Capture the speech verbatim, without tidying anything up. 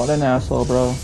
What an asshole, bro.